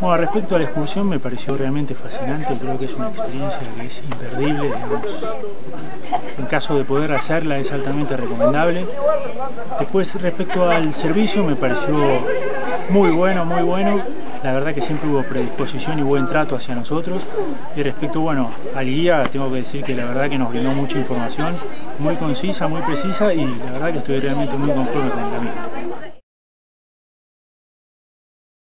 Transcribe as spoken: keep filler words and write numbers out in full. Bueno, respecto a la excursión me pareció realmente fascinante, creo que es una experiencia que es imperdible, digamos. En caso de poder hacerla es altamente recomendable. Después, respecto al servicio, me pareció muy bueno, muy bueno, la verdad que siempre hubo predisposición y buen trato hacia nosotros. Y respecto, bueno, al guía, tengo que decir que la verdad que nos brindó mucha información, muy concisa, muy precisa, y la verdad que estoy realmente muy conforme con la misma.